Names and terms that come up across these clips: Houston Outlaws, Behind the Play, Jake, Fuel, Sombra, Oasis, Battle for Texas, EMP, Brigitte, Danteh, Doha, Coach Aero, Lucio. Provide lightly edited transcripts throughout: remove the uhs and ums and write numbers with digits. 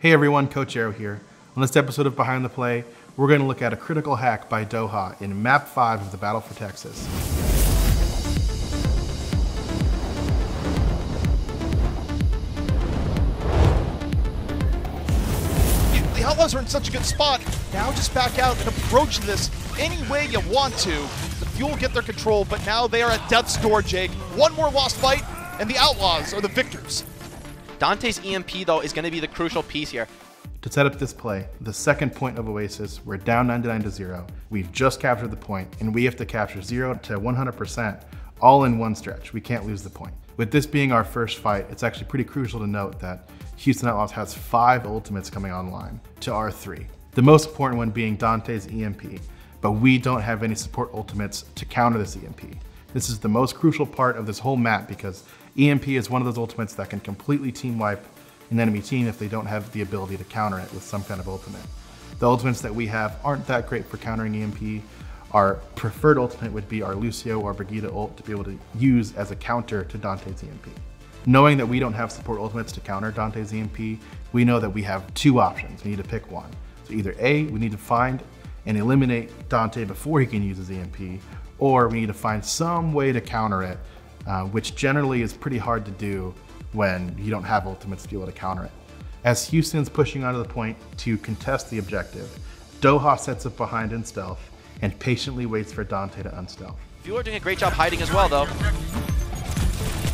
Hey everyone, Coach Aero here. On this episode of Behind the Play, we're going to look at a critical hack by Doha in Map 5 of the Battle for Texas. The Outlaws are in such a good spot. Now just back out and approach this any way you want to. The Fuel get their control, but now they are at death's door, Jake. One more lost fight, and the Outlaws are the victors. Danteh's EMP, though, is going to be the crucial piece here. To set up this play, the second point of Oasis, we're down 99-0. We've just captured the point, and we have to capture 0 to 100% all in one stretch. We can't lose the point. With this being our first fight, it's actually pretty crucial to note that Houston Outlaws has 5 ultimates coming online to our 3. The most important one being Danteh's EMP, but we don't have any support ultimates to counter this EMP. This is the most crucial part of this whole map because EMP is one of those ultimates that can completely team wipe an enemy team if they don't have the ability to counter it with some kind of ultimate. The ultimates that we have aren't that great for countering EMP. Our preferred ultimate would be our Lucio or Brigitte ult to be able to use as a counter to Danteh's EMP. Knowing that we don't have support ultimates to counter Danteh's EMP, we know that we have 2 options. We need to pick one. So either A, we need to find and eliminate Danteh before he can use his EMP, or we need to find some way to counter it, which generally is pretty hard to do when you don't have ultimates to be able to counter it. As Houston's pushing onto the point to contest the objective, Doha sets up behind in stealth and patiently waits for Danteh to unstealth. Fuel are doing a great job hiding as well, though.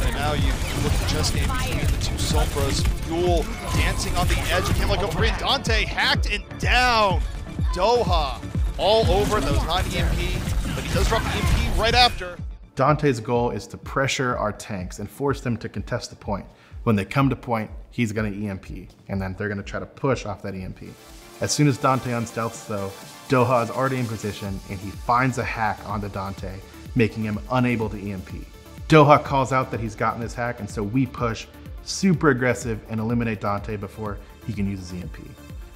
And now you look just in between the 2 Sombras. Fuel dancing on the edge. Can't let go for it. Danteh hacked and down. Doha all over those non-EMP. But he does drop the EMP right after. Danteh's goal is to pressure our tanks and force them to contest the point. When they come to point, he's gonna EMP, and then they're gonna try to push off that EMP. As soon as Danteh unstealths though, Doha is already in position and he finds a hack onto Danteh, making him unable to EMP. Doha calls out that he's gotten this hack, and so we push super aggressive and eliminate Danteh before he can use his EMP.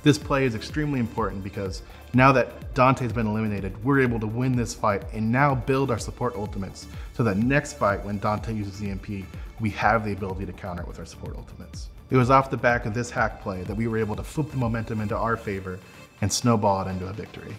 This play is extremely important because now that Danteh's been eliminated, we're able to win this fight and now build our support ultimates so that next fight when Danteh uses EMP, we have the ability to counter it with our support ultimates. It was off the back of this hack play that we were able to flip the momentum into our favor and snowball it into a victory.